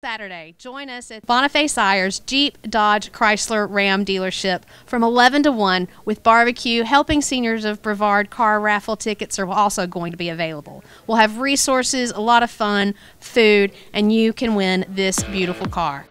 Saturday, join us at Boniface Hiers Jeep, Dodge, Chrysler, Ram dealership from 11 to 1 with barbecue. Helping Seniors of Brevard car raffle tickets are also going to be available. We'll have resources, a lot of fun, food, and you can win this beautiful car.